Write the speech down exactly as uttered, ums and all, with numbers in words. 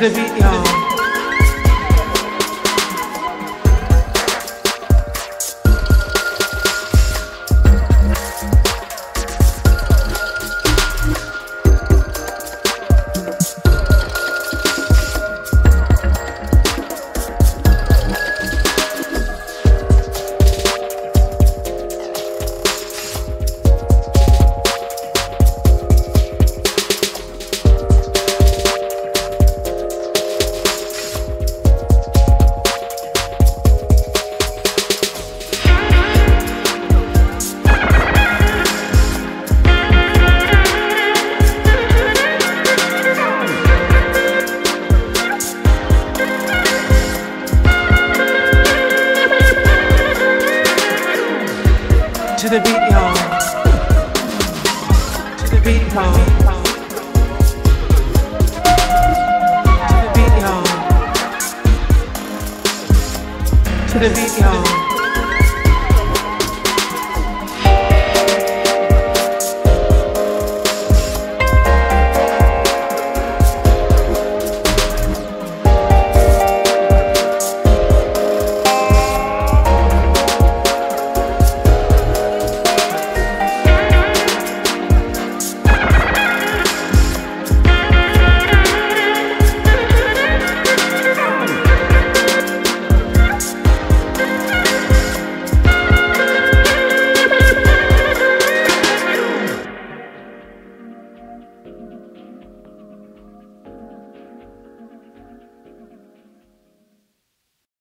to the beat, y'all. To the beat, y'all. To the beat, y'all. To the beat, y'all. To the beat, y'all.